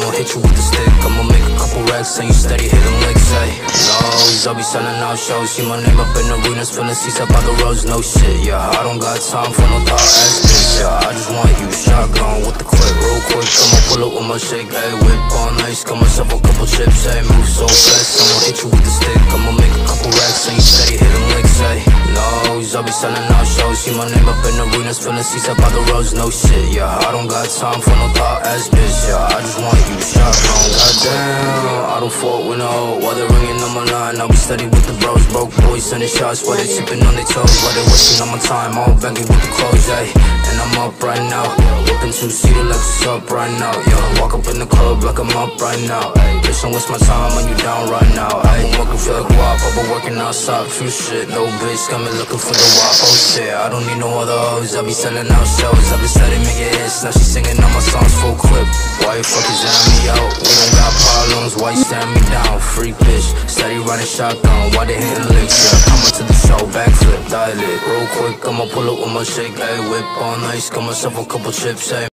I'ma hit you with the stick, I'ma make a couple racks and you steady hit them licks, ayy. Lows, I'll be selling out shows, see my name up in the arenas, filling seats up by the roads, no shit, yeah, I don't got time for no thought ass bitch, yeah, I just want you shotgun with the clip, real quick, I'ma pull up with my shake, ayy, whip on ice, got myself a couple chips, ayy, move so fast, I'ma hit you with the stick, I'ma make a couple racks and you steady hit them licks, ayy. Lows, I'll be selling out shows, see my name up in the arenas, filling seats up by the roads, no shit, yeah, I don't got time for no thought ass bitch, yeah, I just want you shot on. Goddamn, I don't fault with no while they ringing on my line. I'll be steady with the bros, broke boys sending shots while they sipping on their toes, while they wasting on my time. I'm banging with the clothes, ayy, and I'm up right now. Whipping two-seater Lexus up right now, yo. Walk up in the club like I'm up right now, ayy. Bitch, don't waste my time when you down right now, ayy. I'm working for the guap, I've been working outside, few shit. No bitch, got me looking for the wop, oh shit. I don't need no other hoes, I be selling out shows. I be steady making hits, now she singing all my songs full clip. Why you fucking jam me out? We don't got problems, why you stand me down? Freak bitch, steady riding shotgun, why they hitting licks, yeah. Coming to the show, backflip, dial it. Real quick, I'ma pull up with my shake, ayy. Whip on ice, got myself a couple chips, ayy.